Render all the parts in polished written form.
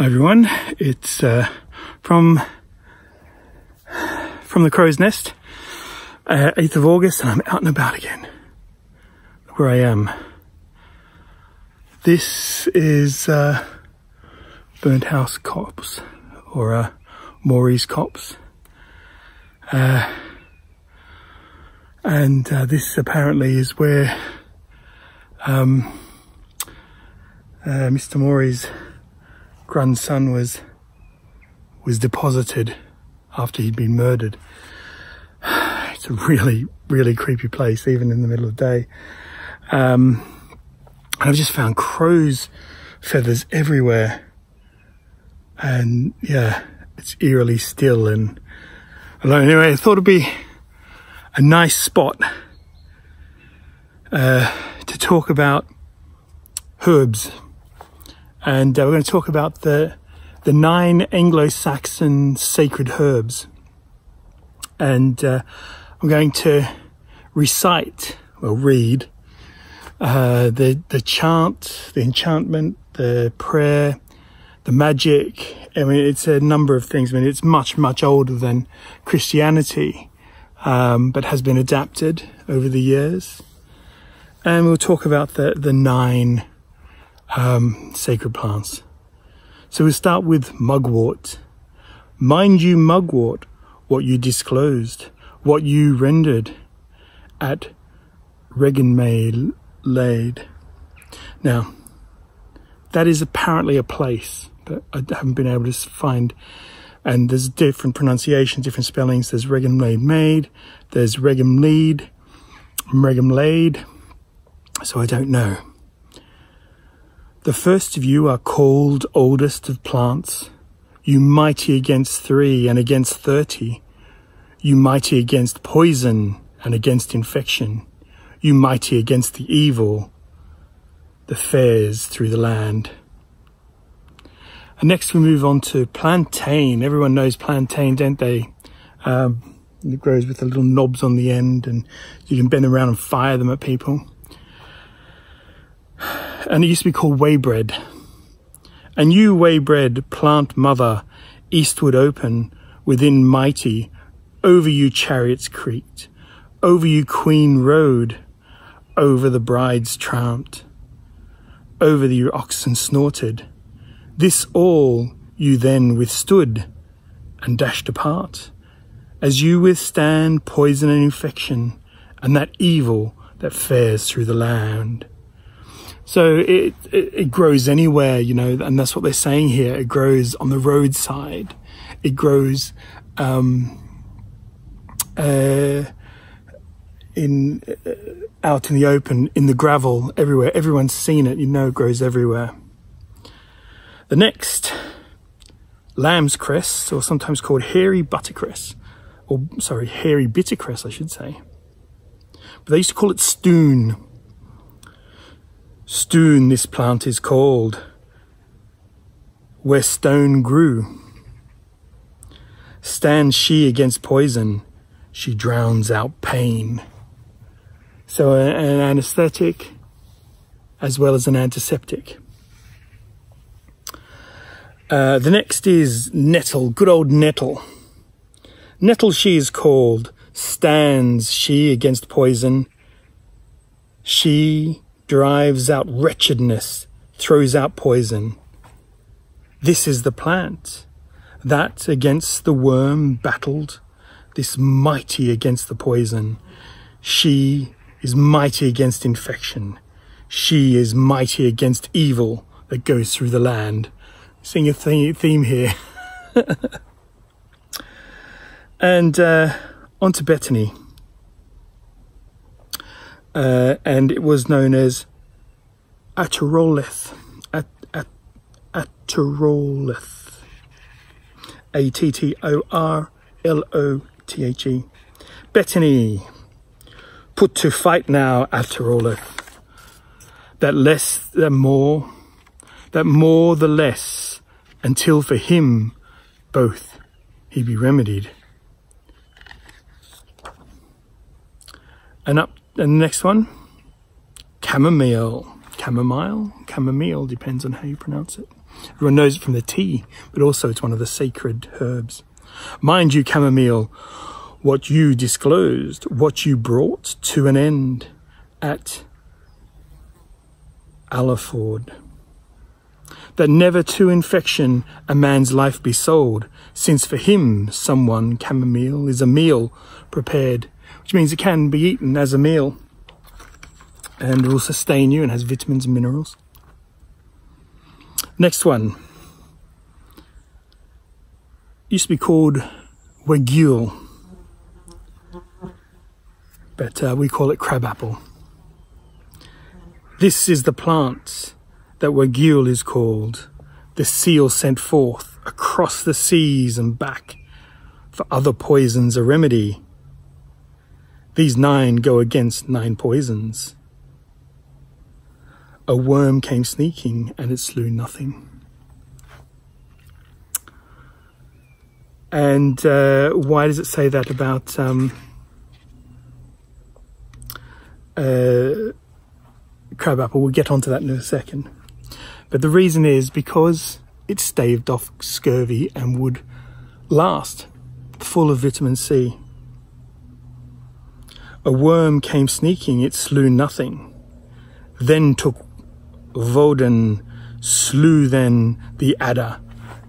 Hi everyone, it's from the Crow's Nest, 8th of August, and I'm out and about again. Look where I am. This is Burnt House Copse, or Maury's Copse. And this apparently is where Mr. Maury's grandson was deposited after he'd been murdered. It's a really, really creepy place, even in the middle of the day. And I've just found crow's feathers everywhere. And yeah, it's eerily still and alone. Anyway, I thought it'd be a nice spot to talk about herbs. And we're going to talk about the 9 Anglo-Saxon sacred herbs. And I'm going to recite, well, read, the chant, the enchantment, the prayer, the magic. I mean, it's a number of things. I mean, it's much, much older than Christianity, but has been adapted over the years. And we'll talk about the 9 sacred plants. So we'll start with mugwort. Mind you, mugwort, what you disclosed, what you rendered at Reganmead. Now, that is apparently a place, but I haven't been able to find, and there's different pronunciations, different spellings. There's Reganmade, there's Reganlead, Reganlaid, so I don't know. The first of you are called oldest of plants, you mighty against 3 and against 30, you mighty against poison and against infection, you mighty against the evil, the fares through the land. And next we move on to plantain. Everyone knows plantain, don't they? It grows with the little knobs on the end, and you can bend them around and fire them at people. And it used to be called Waybread. And you, Waybread, plant mother, eastward open, within mighty, over you chariots creaked, over you queen rode, over the brides tramped, over the oxen snorted. This all you then withstood and dashed apart, as you withstand poison and infection, and that evil that fares through the land. So it grows anywhere, you know, and that's what they're saying here. It grows on the roadside. It grows out in the open, in the gravel, everywhere. Everyone's seen it, you know, it grows everywhere. The next, lamb's cress, or sometimes called hairy buttercress, or sorry, hairy bittercress, I should say. But they used to call it Stune. Stune this plant is called, where stone grew. Stands she against poison, she drowns out pain. So an anesthetic as well as an antiseptic. The next is nettle, good old nettle. Nettle she is called, stands she against poison, she drives out wretchedness, throws out poison. This is the plant that against the worm battled, this mighty against the poison. She is mighty against infection. She is mighty against evil that goes through the land. Seeing a theme here. And on to betony. And it was known as Attorlothe. Attorlothe. A-T-T-O-R-L-O-T-H-E. Betony. Put to fight now, Attorlothe. That less the more, that more the less, until for him both he be remedied. And the next one, chamomile, depends on how you pronounce it. Everyone knows it from the tea, but also it's one of the sacred herbs. Mind you, chamomile, what you disclosed, what you brought to an end at Alorford. That never to infection a man's life be sold, since for him, someone, chamomile, is a meal prepared, which means it can be eaten as a meal and will sustain you and has vitamins and minerals. Next one. It used to be called wegule, but we call it crabapple. This is the plant that wegule is called, the seal sent forth across the seas and back, for other poisons a remedy. These 9 go against 9 poisons. A worm came sneaking, and it slew nothing. And why does it say that about crabapple? We'll get onto that in a second. But the reason is because it staved off scurvy and would last, full of vitamin C. A worm came sneaking, it slew nothing. Then took Voden, slew then the adder,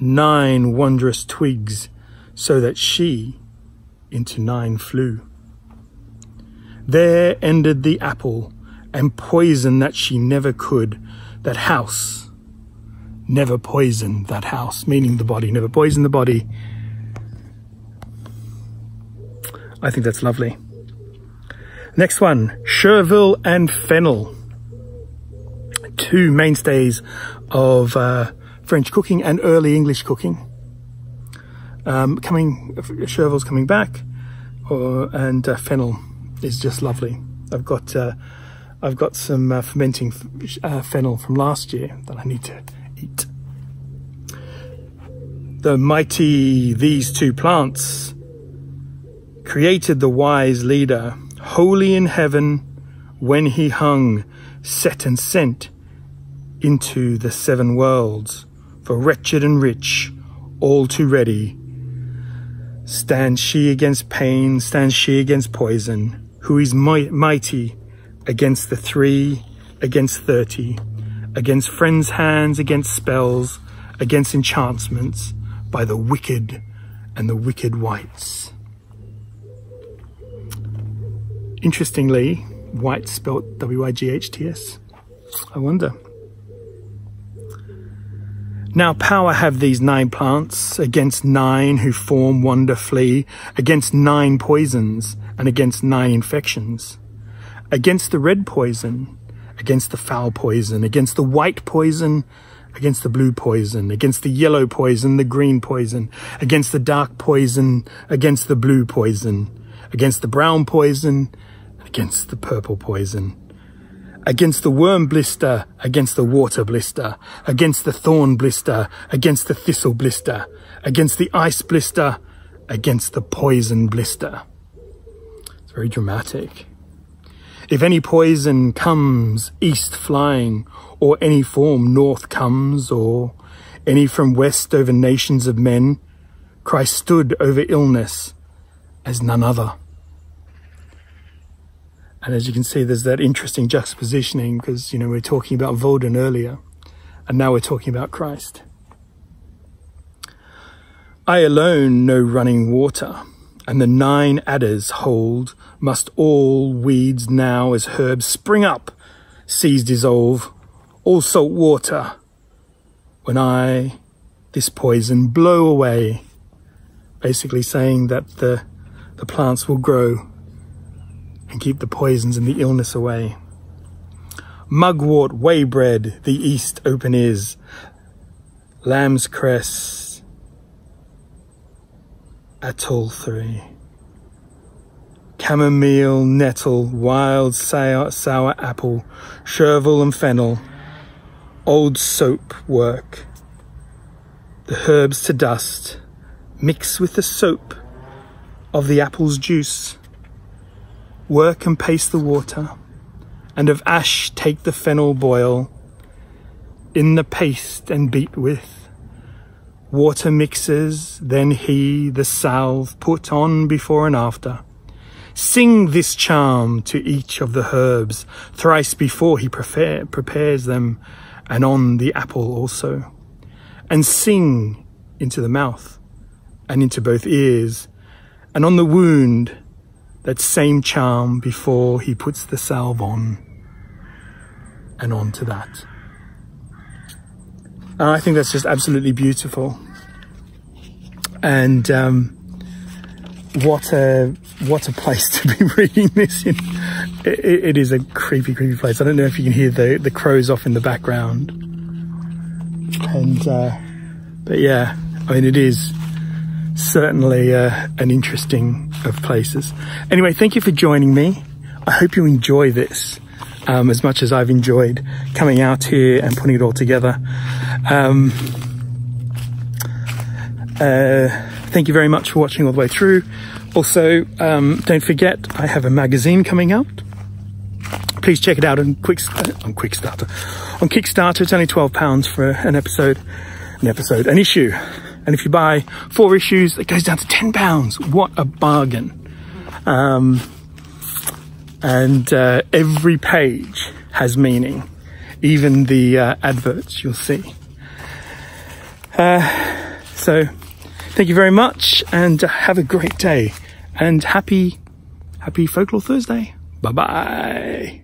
9 wondrous twigs, so that she into 9 flew. There ended the apple, and poison that she never could, that house never poisoned that house, meaning the body never poisoned the body. I think that's lovely. Next one, chervil and fennel. 2 mainstays of French cooking and early English cooking. Chervil's coming back, and fennel is just lovely. I've got some fermenting fennel from last year that I need to eat. The mighty, these 2 plants, created the wise leader, holy in heaven, when he hung, set and sent into the 7 worlds, for wretched and rich, all too ready. Stands she against pain, stands she against poison, who is mighty against the 3, against 30, against friends' hands, against spells, against enchantments, by the wicked and the wicked wights. Interestingly, wights spelt W-I-G-H-T-S. I wonder. Now power have these 9 plants, against 9 who form, wonder, flee, against 9 poisons, and against 9 infections. Against the red poison, against the foul poison, against the white poison, against the blue poison, against the yellow poison, the green poison, against the dark poison, against the blue poison, against the brown poison, against the purple poison, against the worm blister, against the water blister, against the thorn blister, against the thistle blister, against the ice blister, against the poison blister. It's very dramatic. If any poison comes east flying, or any form north comes, or any from west over nations of men, Christ stood over illness as none other. And as you can see, there's that interesting juxtapositioning, because, you know, we're talking about Voden earlier, and now we're talking about Christ. I alone know running water, and the 9 adders hold, must all weeds now as herbs spring up, seas dissolve, all salt water, when I this poison blow away. Basically saying that the plants will grow and keep the poisons and the illness away. Mugwort, waybread, the east open is, lamb's cress, attorlothe, chamomile, nettle, wild sour apple, chervil and fennel, old soap work, the herbs to dust, mix with the soap of the apple's juice, work and paste the water, and of ash take the fennel boil, in the paste and beat with. Water mixes, then he the salve put on before and after. Sing this charm to each of the herbs, thrice before he prepares them, and on the apple also. And sing into the mouth, and into both ears, and on the wound, that same charm before he puts the salve on, and on to that. And I think that's just absolutely beautiful. And what a place to be reading this in. It is a creepy, creepy place. I don't know if you can hear the crows off in the background. And but yeah, I mean, it is certainly an interesting of places. Anyway, thank you for joining me. I hope you enjoy this as much as I've enjoyed coming out here and putting it all together. Thank you very much for watching all the way through. Also, don't forget, I have a magazine coming out. Please check it out on Kickstarter. On Kickstarter, it's only £12 for an issue. And if you buy 4 issues, it goes down to £10. What a bargain. And every page has meaning, even the adverts you'll see. So thank you very much, and have a great day, and happy Folklore Thursday. Bye-bye.